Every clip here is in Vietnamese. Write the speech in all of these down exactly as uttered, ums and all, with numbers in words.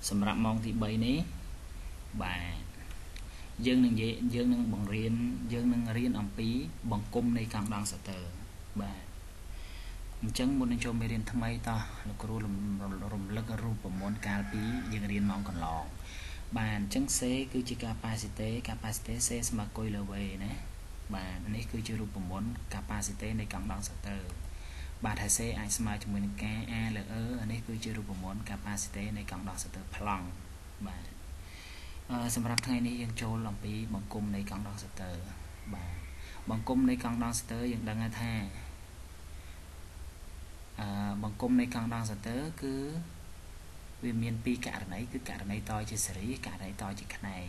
sầm rạp mong thì bảy nấy bạn dương năng dễ dương năng bằng riêng dương năng riêng âm phí bằng cung này càng đang sạt tờ bạn chẳng muốn cho mấy riêng thằng mày ta là cô lùm lùm lắc rùm của món cà phí dương riêng mong còn lỏng bạn chẳng xế cứ chỉ capacity capacity xế mà coi là về nè bạn nấy cứ chơi rùm của món capacity này càng đang sạt tờ bà thầy xe ai smile cho mình cái a là ở đây cứ chưa được một món capacity này càng đọc sẽ từ plong bà xem ra thay này dân châu lòng phí bằng cung này càng đọc sẽ từ bà bằng cung này càng đọc sẽ tới dân đang nghe thề bằng cung này càng đọc sẽ tới cứ vì miền pi cả này cứ cả này to chia sẻ cả này to chỉ cái này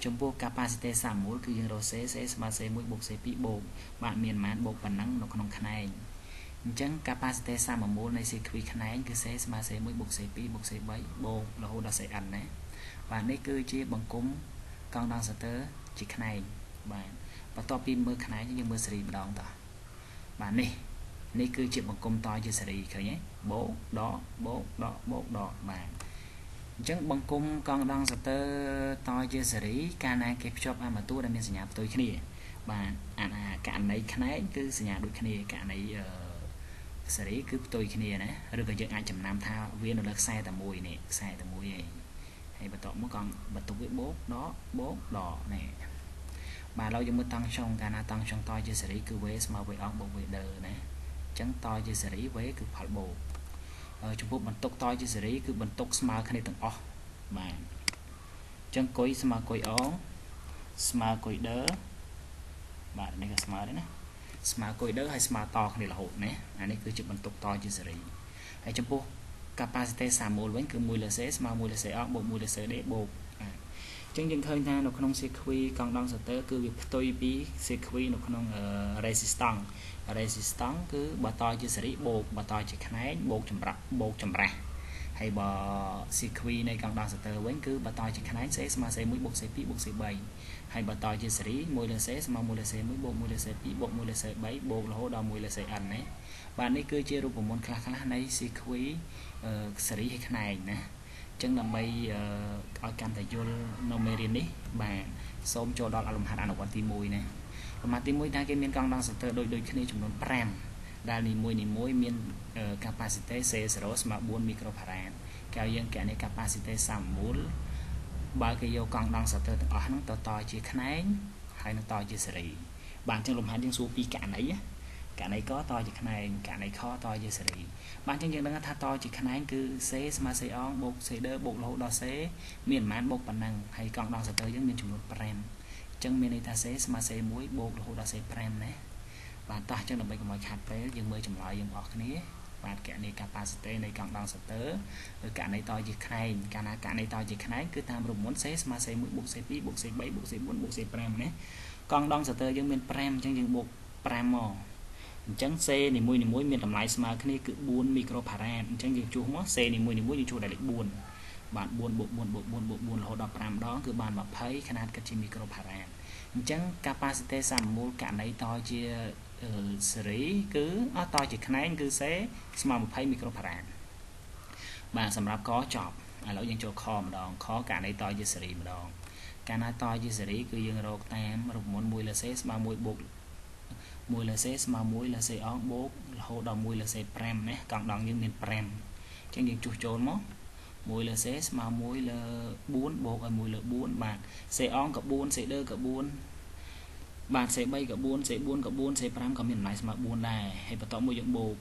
trong bộ capacity sản mũi cứ dân đồ xế xế smart xế mũi bộ xế bị bộ bạn miền màn bộ phần nắng nó còn cái này chẳng capacity sao mà muốn này sẽ khui khán cứ sẽ mà sẽ mới buộc sẽ pi buộc sẽ bấy bồn là hồ đã sẽ ăn đấy và nếu cứ chia bằng cúng con đang sờ chỉ cái này bạn và to pin mưa khán nhưng mưa sẽ bị đòn tỏ bạn này nếu cứ chia bằng cúng to chia sẽ đi khởi nhé bố đó bố đó bố đó bạn chẳng bằng cúng con đang sờ to chia sẽ đi cái này kẹp shop à mà tôi đang bên nhà tôi cái này bạn à là cả này khán cứ nhà đôi cái này cả này sẽ đấy cứ tôi cái này nè được cái ai chấm nam thao viên nó được sai tầm mùi này sai tầm mùi này hay bật tụng con bật tụng với bố đó bố đỏ này bà lâu cho mới tăng xong cả na tăng xong to chia sẻ đấy cứ với mà với ông bộ với đờ nè trắng to chia sẻ đấy với cứ phải bộ ở Trung Quốc bật tụng to chia sẻ đấy cứ bật tụng smart cái này tầng o mà trắng cối smart cối ó smart cối đỡ bạn này là smart đấy nè smart coi đỡ hay smart to này là hộp nè anh ấy cứ chụp bằng tục to chứ gì hay chụp bộ capacity xả mồi vẫn cứ mùi là sẽ smart mùi là sẽ óc bộ mùi là sẽ để bộ chứng nhận thôi nha nó không sẽ khui còn đang sờ tới cứ việc tôi bị sẽ khui nó không resistance resistance cứ bà to chứ gì bộ bà to chỉ cái bộ chấm rắc bộ chấm rác hay bỏ sẽ khui này còn đang sờ tới vẫn cứ bà to chỉ cái sẽ smart sẽ mũi bộ sẽ bị bộ sẽ bày hay bà to chia sẻ mùi là sẽ mà mùi là sẽ mới bộ mùi là sẽ bị bộ mùi là sẽ bấy bộ là hỗ đào mùi là sẽ ăn đấy bạn ấy cứ chia rùa của môn khá khá này sẽ khuấy xử lý cái này nè chẳng là bay ở cam tại vô nomerin đi bạn xôm cho đó là lòng hạt ăn ở quán tim mùi này mà tim mùi ta cái miên con đang sắp tới đôi đôi khi này chúng nó pram đa ni mùi ni mùi miên capacity sẽ sửa mà buôn micro paran cao dân cả này capacity sắm mùi ba cái dấu con đang sập tới ở hắn to to chỉ khán ấy hay nó to chỉ sợi bạn chân lùm hai chân xuống pi cả nấy cả này có to chỉ khán này cả này khó to chỉ sợi bạn chân chân đang tha to chỉ khán ấy cứ xé mà xé on bột xé đỡ bột lỗ đó xé miền mán bột bản năng hay con đang sập tới giống miền trung nước prem chân miền này ta xé mà xé muối bột lỗ đó xé prem này bạn ta chân lùm mấy cái mồi khát tới dừng mới chậm lại dừng bỏ cái này và cái này capacity này còn đang sắp tới cả này to gì khai cả này cả này to gì khai cứ tham rụng muốn xé mà xé mũi buộc xé pi buộc xé bảy buộc xé bốn buộc xé prem này còn đang sắp tới những miền prem chẳng những buộc prem mò chẳng xé thì mũi thì mũi miền làm lại mà cái này cứ buôn micro paran chẳng những chú hóa xé thì mũi thì mũi thì chú đại lịch buồn bạn buồn buộc buồn buộc buồn buộc buồn hồ đập prem đó cứ bàn mà thấy khả năng cái micro paran chẳng capacity sầm mô cả này to chia xử cứ ở to chỉ khả cứ xé mà một thấy microfarad mà sầm rạp có chọn à lỗi dân cho kho một đòn khó cả này to chia xử một đòn cái này to chia xử cứ dân rồi tam rồi muốn mùi là xé mà mùi buộc mùi là xé mà mùi là xé ống bố hộ đòn mùi là xé prem nè còn đòn những miền prem chẳng những chuột trốn mó mùi là xé mà mùi là bốn bộ ở mùi là bốn bạn xé ống cặp bốn xé đơ cặp bốn bạn sẽ bay cả bốn sẽ buôn cả bốn sẽ pram cả miền này mà buôn này hay bắt tóm một dụng bộ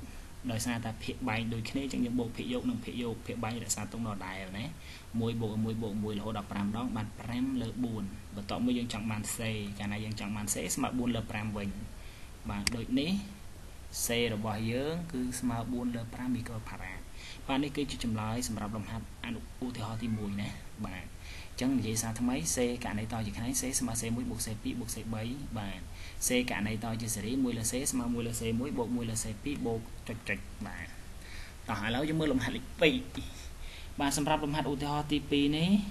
đời xa ta phệ bay đôi khi trong những bộ phệ dụng nông phệ dụng phệ bay là xa tung đỏ đài rồi đấy mỗi bộ mỗi bộ mỗi lỗ đập pram đó bạn pram lỡ buồn bắt tóm một dụng chẳng bàn xây cả này dụng chẳng bàn sẽ mà buôn lỡ pram bình bạn đôi ní xe rồi bỏ dướng cứ mà buôn lỡ pram bị cơ phạt bạn đi cái chụm lái sầm rập đồng hạt ăn u thì ho thì mùi này bạn chẳng vậy sao thằng máy xe cả này to chỉ cái xe mà xe mũi buộc xe pi buộc xe bấy bạn xe cả này to chỉ xe mũi là xe mà mũi là xe mũi buộc mũi là xe pi buộc trịch trịch bạn tỏi lấu cho mưa lồng hạt lịch pi bạn xâm rập lồng hạt u tê hát tê pê này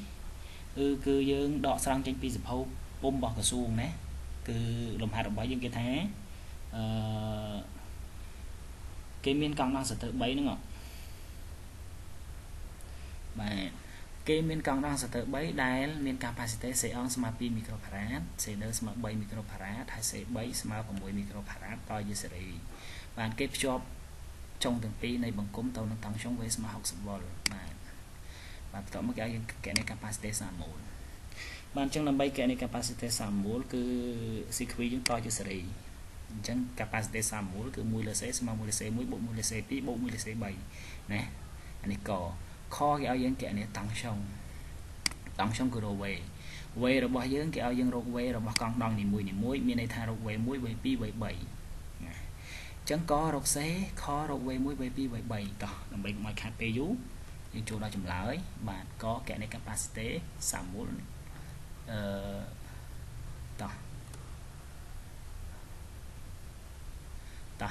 ư cứ dương đọ sang trên pi sập hâu bom bọt cả xuồng nè cứ lồng hạt đồng bấy dương cái thế cái miên còng đang sập tự bấy nữa ngọ bạn cái miền còn đang sở tới bấy đài miền capacity sẽ on smart pin microfarad sẽ đỡ smart bay microfarad hay sẽ bấy smart của mỗi microfarad coi như sẽ đi bạn kết job trong từng pin này bằng cúm tàu nó tăng trong với smart học ball mà bạn tổng mức giá cái này capacity sản mũ bạn trong làm bay cái này capacity sản mũ cứ sequence chúng tôi cho sẽ đi chẳng capacity sản mũ cứ mũi là sẽ smart mũi là sẽ mũi bộ mũi là sẽ tí bộ mũi là sẽ bảy nè anh ấy cò kho cái áo dân kẻ này tăng xong tăng xong cứ đồ về về rồi bỏ dưỡng cái áo dân rồi về rồi bỏ con đòn thì mùi thì muối miền này thay rồi về muối về pi về bảy chẳng có rồi xé kho rồi về muối về pi về bảy cả đồng bệnh ngoài khát pe dú nhưng chỗ đó chùm lái bạn có kẻ này capacity sản muốn tỏ tỏ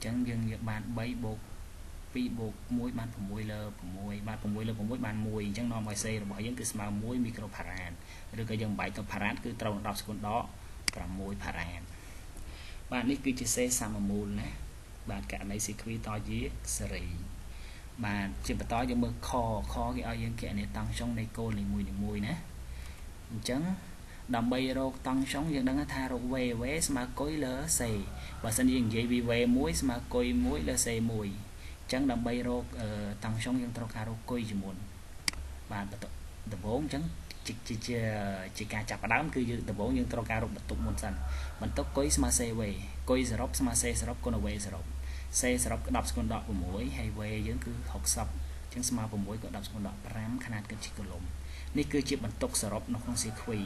chẳng dừng dừng bàn bay bộ pi buộc muối ban của muối lơ của muối ban của muối lơ của muối ban muối chẳng non ngoài xe rồi bỏ những cái mà muối microfarad rồi cái dòng bảy tập farad cứ trồng đọc con đó và muối farad bạn ấy cứ chia xe sang mà mùn nè bạn cả này sẽ quy to dưới sợi bạn chỉ phải to cho mưa kho kho cái ao những kẻ này tăng trong này cô này mùi này mùi nè chẳng đầm bay rồi tăng sống dân đang tha rồi về vé mà cối lơ xe và sinh viên dễ bị về muối mà cối muối là xe mùi chẳng đầm bay rô tăng sông dân trâu cà rô coi gì muốn bạn tập bốn chẳng chỉ chỉ chỉ chỉ cả chập đám cứ dự tập bốn dân trâu cà rô bật tụng muốn sẵn bật tốc coi mà xe về coi giờ róc mà xe róc con về giờ róc xe róc đập con đọt của mũi hay về dân cứ học sập chẳng mà của mũi có đập con đọt ram khăn cái chỉ của lồng này cứ chỉ bật tốc giờ róc nó không xịt quỳ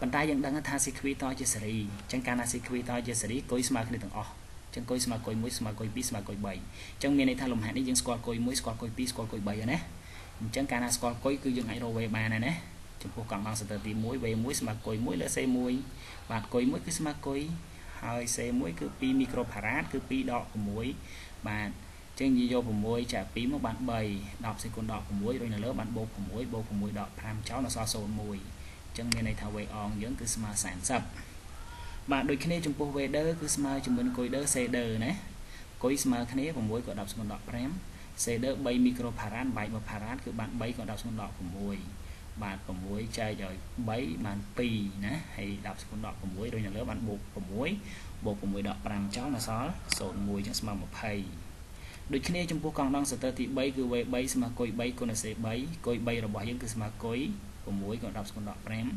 bàn tay dân đang tha xịt quỳ to chia sẻ chẳng cả là xịt quỳ to chia sẻ coi mà cái này thằng chẳng coi mà coi mũi mà coi pi mà coi bảy trong miền này tha lồng hạt đấy dân score coi mũi score coi pi score coi bảy rồi nè chẳng cả là score coi cứ dân hãy đồ về ba này nè chẳng có cần bằng sự tự ti mũi về mũi mà coi mũi là xe mũi và coi mũi cứ mà coi hơi xe mũi cứ pi microfarad cứ pi đỏ của mũi và trên gì vô của mũi trả pi một bạn bảy đọc sẽ còn đỏ của mũi rồi là lớp bạn bột của mũi bột của mũi đỏ tham cháu là so sổ mũi chẳng miền này thao về on dẫn cứ mà sản sập bạn đôi khi này chúng tôi về đỡ cứ smart chúng mình coi đỡ xe đờ nè coi smart cái này của mối có đọc xong đọc prem xe đỡ bay microfarad bay một farad cứ bạn bay có đọc xong đọc của mối bạn của mối chơi rồi bấy bạn pì nè hay đọc xong đọc của mối đôi nhà lớp bạn buộc của mối buộc của mối đọc prem cháu là xóa sổ mùi cho smart một thầy đôi khi này chúng tôi còn đang sờ thì bay cứ về bay mà coi bay con là xe bay coi bay rồi bỏ những cái smart coi của mối còn đọc xong đọc prem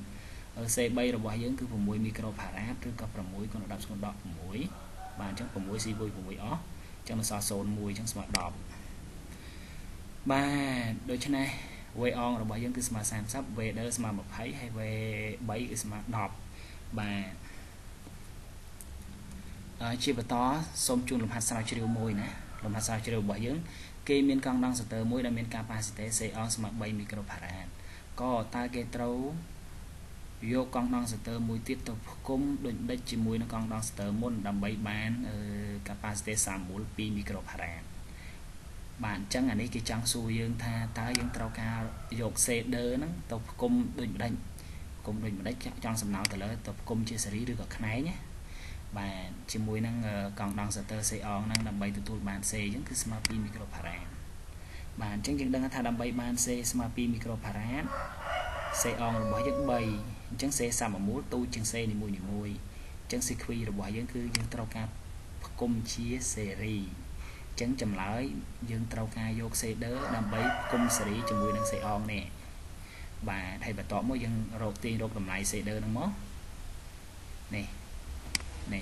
xe bay rồi bỏ dưỡng cứ vùng mũi microfarad cứ cặp vào mũi con đọc con đọc mũi bàn trong vùng mũi xì vui vùng mũi ó trong so sồn mũi trong smart đọc ba đôi chân này way on rồi bỏ dưỡng cứ smart sản sắp về đỡ smart một thấy hay về bảy smart đọc và Chỉ vật to xôm chuông lồng hạt sao chiều môi nè lồng hạt sao chiều bảy dưỡng kê miên căng đang sờ môi là miên capacity say on smart bay microfarad có ta kê trâu vô con đang sờ môi tiếp tục cung định đây chỉ môi nó con đang sờ môn đầm bay bán capacity sàm bốn pi microfarad bạn chẳng anh ấy cái trắng xuôi dương tha ta dương trâu cao dọc xe đơ nó tập cung định đánh cung định đấy trong sầm nào từ lỡ tập cung chia sẻ được cả khái nhé bạn chỉ mùi năng còn đang sờ xe on năng đầm bay từ từ bàn xe những cái smart pin microfarad bạn chẳng chẳng đang tha đầm bay bàn xe smart pin microfarad xe on rồi bỏ những bay chẳng xe sầm mà muốn tu chẳng xe thì mùi nhiều mùi chẳng xe khuy rồi bỏ những cứ những trâu cao cung chia sẻ chẳng chầm lái dương trâu ca vô xe đỡ đầm bấy cung xử lý cho mùi đang xe on nè và thầy bà tỏ mỗi dân rột tiên rột đầm lại xe đỡ đang mốt nè nè